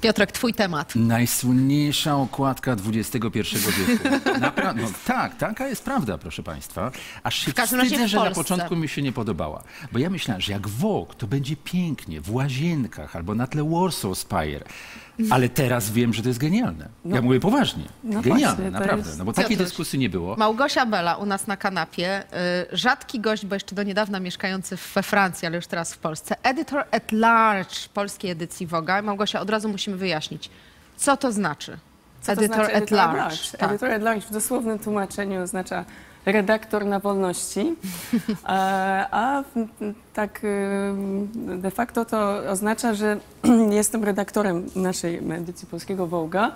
Piotrek, twój temat. Najsłynniejsza okładka XXI wieku. Naprawdę, no, tak, taka jest prawda, proszę państwa. Aż się wstydzę, że na początku mi się nie podobała. Bo ja myślałam, że jak Vogue, to będzie pięknie, w łazienkach albo na tle Warsaw Spire. Ale teraz wiem, że to jest genialne. No, ja mówię poważnie. No genialne, właśnie, naprawdę. Jest... No bo takiej dyskusji nie było. Małgosia Bela u nas na kanapie. Rzadki gość, bo jeszcze do niedawna mieszkający we Francji, ale już teraz w Polsce. Editor at large polskiej edycji Vogue'a. Małgosia, od razu musimy wyjaśnić, co to znaczy. Co editor to znaczy at large? Tak. Editor at large w dosłownym tłumaczeniu oznacza redaktor na wolności, a tak de facto to oznacza, że jestem redaktorem naszej edycji polskiego Vogue'a,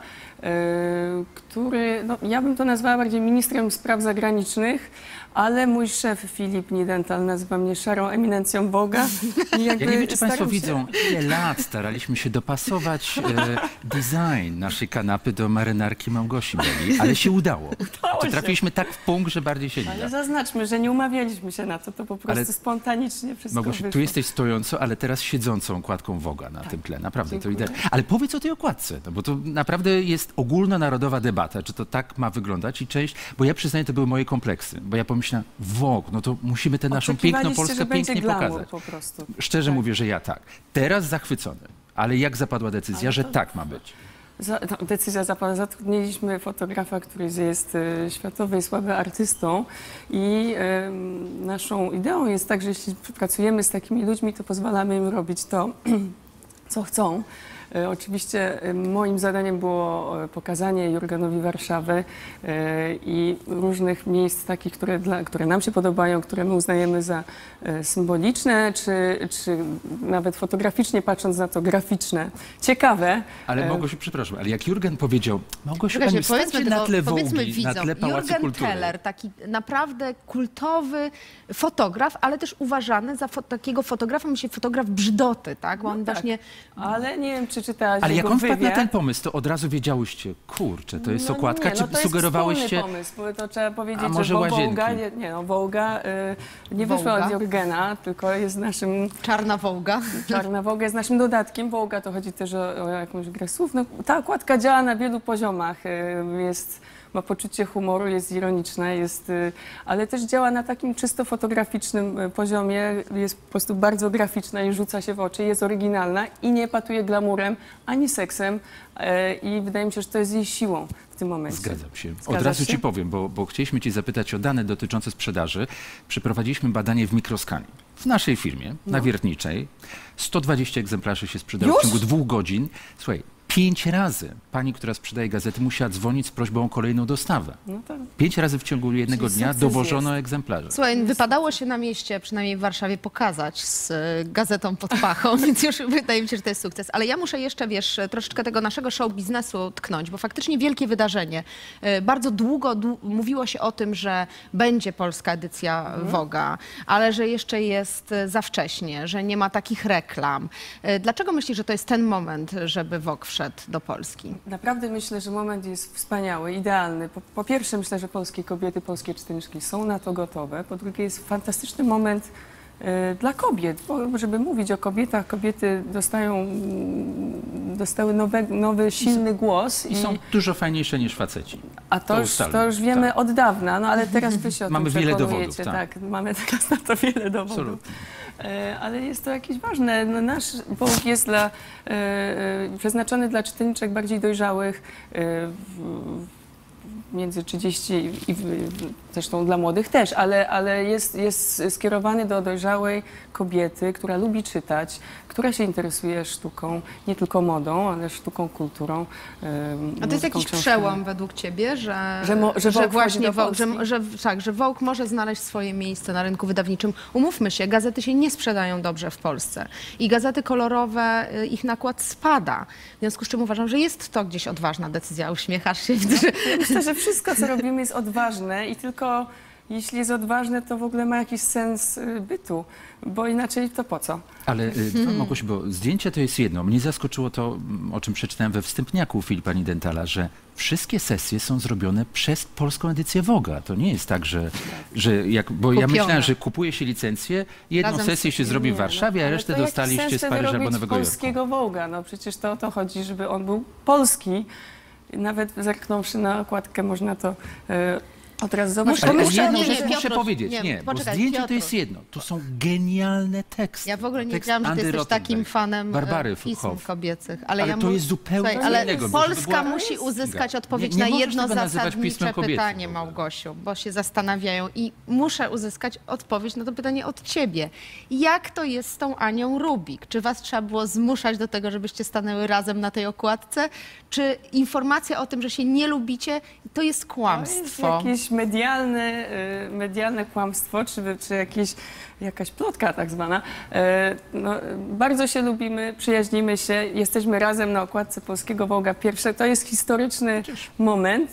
który, no, ja bym to nazwała bardziej ministrem spraw zagranicznych, ale mój szef Filip Niedenthal nazywa mnie szarą eminencją Boga. I jakby ja nie wiem, czy Państwo widzą, ile lat staraliśmy się dopasować design naszej kanapy do marynarki Małgosi Beli, ale się udało. To trafiliśmy tak w punkt, że bardziej się nie da. Ale zaznaczmy, że nie umawialiśmy się na to, to po prostu ale spontanicznie wszystko Małgosiu, wyszło. Tu jesteś stojąco, ale teraz siedzącą okładką Vogue'a na tym tle. Naprawdę, dziękuję. To idealnie. Ale powiedz o tej okładce, no bo to naprawdę jest ogólnonarodowa debata, czy to tak ma wyglądać i część, bo ja przyznaję, to były moje kompleksy, bo ja pomyślałem, Vogue, no to musimy tę naszą piękną Polskę pięknie pokazać. Po prostu. Szczerze mówię, że ja tak. Teraz zachwycony, ale jak zapadła decyzja, ale że to... tak ma być? Decyzja zapadła. Zatrudniliśmy fotografa, który jest światowy i słaby artystą i naszą ideą jest tak, że jeśli pracujemy z takimi ludźmi, to pozwalamy im robić to, co chcą. Oczywiście moim zadaniem było pokazanie Juergenowi Warszawy i różnych miejsc takich, które nam się podobają, które my uznajemy za symboliczne, czy nawet fotograficznie patrząc na to graficzne. Ciekawe. Ale Małgosiu, przepraszam, ale jak Juergen powiedział, Małgosiu, powiedzmy na tle Wołgi, na tle Pałacu Kultury. Teller, taki naprawdę kultowy fotograf, ale też uważany za takiego fotografa, myślę, fotograf brzydoty, tak? Bo on no właśnie... Tak. Ale nie wiem, czy czytałaś ale jak on wpadł na ten pomysł, to od razu wiedziałyście, kurczę, to jest okładka, no nie, no czy sugerowałyście... No to jest wspólny pomysł, bo to trzeba powiedzieć, że Wołga, nie wyszła od Juergena, tylko jest naszym... Czarna Wołga. Czarna Wołga jest naszym dodatkiem. Wołga to chodzi też o jakąś grę słów. No, ta okładka działa na wielu poziomach. Ma poczucie humoru, jest ironiczna, ale też działa na takim czysto fotograficznym poziomie, jest po prostu bardzo graficzna i rzuca się w oczy, jest oryginalna i nie patuje glamurem ani seksem i wydaje mi się, że to jest jej siłą w tym momencie. Zgadzam się. Od razu ci powiem, bo chcieliśmy cię zapytać o dane dotyczące sprzedaży. Przeprowadziliśmy badanie w mikroskali. W naszej firmie, na Wiertniczej, 120 egzemplarzy się sprzedało w ciągu 2 godzin. Słuchaj, 5 razy pani, która sprzedaje gazety, musiała dzwonić z prośbą o kolejną dostawę. No tak. 5 razy w ciągu jednego dnia dowożono egzemplarze. Słuchaj, wypadało się na mieście, przynajmniej w Warszawie, pokazać z gazetą pod pachą, więc już wydaje mi się, że to jest sukces. Ale ja muszę jeszcze, wiesz, troszeczkę tego naszego show biznesu tknąć, bo faktycznie wielkie wydarzenie. Bardzo długo mówiło się o tym, że będzie polska edycja Vogue'a, ale że jeszcze jest za wcześnie, że nie ma takich reklam. Dlaczego myślisz, że to jest ten moment, żeby Vogue wszedł do Polski? Naprawdę myślę, że moment jest wspaniały, idealny. Po pierwsze myślę, że polskie kobiety, polskie czytelniczki są na to gotowe. Po drugie jest fantastyczny moment dla kobiet, bo żeby mówić o kobietach, kobiety dostały nowy, silny głos. I są dużo fajniejsze niż faceci. A to już wiemy od dawna, no ale teraz wy się o tym przekonujecie. Mamy wiele dowodów. Tak, mamy teraz na to wiele dowodów. Absolutnie. Ale jest to jakieś ważne. No, nasz Vogue jest przeznaczony dla czytelniczek bardziej dojrzałych, między 30 i zresztą dla młodych też, ale jest skierowany do dojrzałej kobiety, która lubi czytać, która się interesuje sztuką, nie tylko modą, ale sztuką, kulturą. A to jest jakiś przełom według ciebie, że Vogue może znaleźć swoje miejsce na rynku wydawniczym. Umówmy się, gazety się nie sprzedają dobrze w Polsce i gazety kolorowe, ich nakład spada. W związku z czym uważam, że jest to gdzieś odważna decyzja. Uśmiechasz się, widzę, że... Wszystko, co robimy, jest odważne i tylko jeśli jest odważny, to w ogóle ma jakiś sens bytu, bo inaczej to po co? Ale Małgosiu, bo zdjęcie to jest jedno. Mnie zaskoczyło to, o czym przeczytałem we wstępniaku Filipa Niedenthala, że wszystkie sesje są zrobione przez polską edycję Woga. To nie jest tak, bo ja myślałem, że kupuje się licencję, jedną sesję się zrobi w Warszawie, a resztę dostaliście z Paryża albo Nowego Jorku. Polskiego Woga, no przecież to o to chodzi, żeby on był polski. Nawet zerknąwszy na okładkę można to od razu zobaczyć. Muszę powiedzieć, bo zdjęcie to jest jedno. Tu są genialne teksty. Ja w ogóle nie wiedziałam, że ty jesteś takim fanem pism kobiecych. Ale to jest zupełnie innego. Polska musi uzyskać odpowiedź na jedno zasadnicze pytanie, Małgosiu, bo się zastanawiają i muszę uzyskać odpowiedź na to pytanie od ciebie. Jak to jest z tą Anią Rubik? Czy was trzeba było zmuszać do tego, żebyście stanęły razem na tej okładce? Czy informacja o tym, że się nie lubicie, to jest kłamstwo? Medialne kłamstwo, czy jakaś plotka tak zwana. No, bardzo się lubimy, przyjaźnimy się, jesteśmy razem na okładce Polskiego Woga. Pierwsze, to jest historyczny moment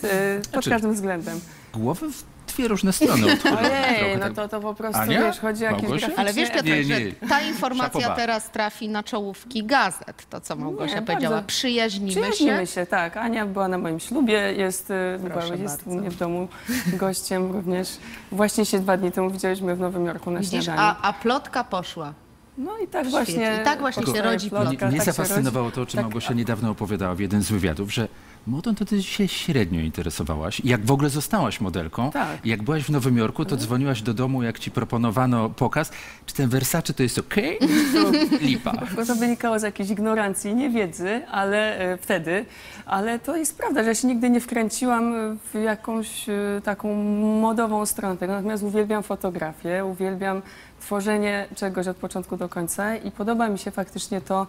pod każdym względem. Głowy w dwie różne strony. Ojej, no to po prostu, wiesz, chodzi o jakieś graficzne... Ale wiesz, Piotrek, że ta informacja teraz trafi na czołówki gazet, to co Małgosia powiedziała. Bardzo. Przyjaźnimy się, tak. Ania była na moim ślubie, jest u mnie w domu gościem również. Właśnie się 2 dni temu widzieliśmy w Nowym Jorku na śniadaniu. A plotka poszła. No i tak właśnie... się rodzi plotka. Mnie zafascynowało to, o czym Małgosia niedawno opowiadała w jednym z wywiadów, że modą to ty się średnio interesowałaś. Jak w ogóle zostałaś modelką, jak byłaś w Nowym Jorku, to dzwoniłaś do domu, jak ci proponowano pokaz. Czy ten Versace to jest okej? Lipa. To wynikało z jakiejś ignorancji, niewiedzy, ale to jest prawda, że ja się nigdy nie wkręciłam w jakąś taką modową stronę tego. Natomiast uwielbiam fotografię, uwielbiam tworzenie czegoś od początku do końca i podoba mi się faktycznie to,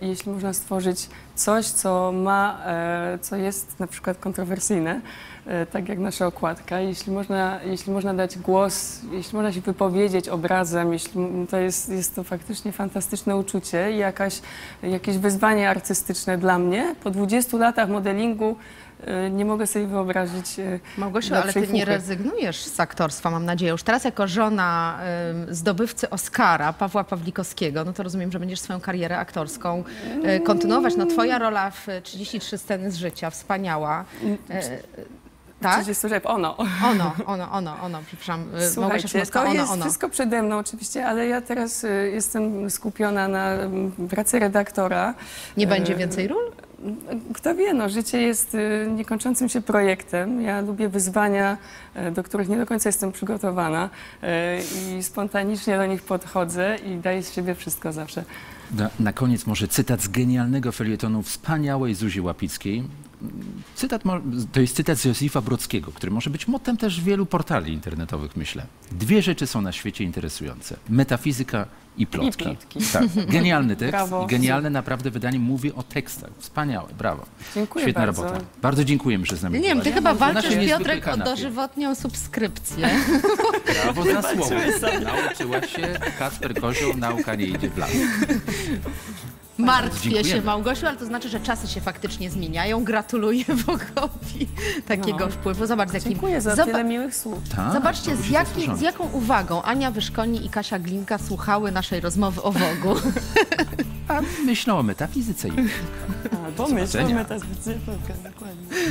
jeśli można stworzyć coś, co jest na przykład kontrowersyjne, tak jak nasza okładka. Jeśli można dać głos, jeśli można się wypowiedzieć obrazem, jest to faktycznie fantastyczne uczucie i jakieś wyzwanie artystyczne dla mnie. Po 20 latach modelingu nie mogę sobie wyobrazić. Małgosiu, ale ty nie rezygnujesz z aktorstwa, mam nadzieję. Już teraz jako żona zdobywcy Oscara, Pawła Pawlikowskiego, no to rozumiem, że będziesz swoją karierę aktorską kontynuować. No twoja rola w 33 sceny z życia, wspaniała. Tak? Przepraszam. Słuchajcie, to jest wszystko przede mną oczywiście, ale ja teraz jestem skupiona na pracy redaktora. Nie będzie więcej ról? Kto wie, no, życie jest niekończącym się projektem. Ja lubię wyzwania, do których nie do końca jestem przygotowana i spontanicznie do nich podchodzę i daję z siebie wszystko zawsze. Na koniec może cytat z genialnego felietonu wspaniałej Zuzi Łapickiej. To jest cytat z Józefa Brodskiego, który może być motem też wielu portali internetowych, myślę. Dwie rzeczy są na świecie interesujące. Metafizyka i plotki. Tak. Genialny tekst i genialne naprawdę wydanie. Mówię o tekstach. Wspaniałe, brawo. Dziękuję Świetna robota. Bardzo dziękujemy, że z nami byliście. Ty chyba walczysz, Piotrek, o dożywotnią subskrypcję. Brawo za słowo. Nauczyła się Kasper Kozioł, nauka nie idzie w las. Martwię się, Małgosiu, ale to znaczy, że czasy się faktycznie zmieniają. Gratuluję Bogowi takiego wpływu. Zobacz, dziękuję za tyle miłych słów. Zobaczcie, z jaką uwagą Ania Wyszkolni i Kasia Glinka słuchały naszej rozmowy o Wogu. A myślą o metafizyce. Albo myślą o metafizyce. Dokładnie.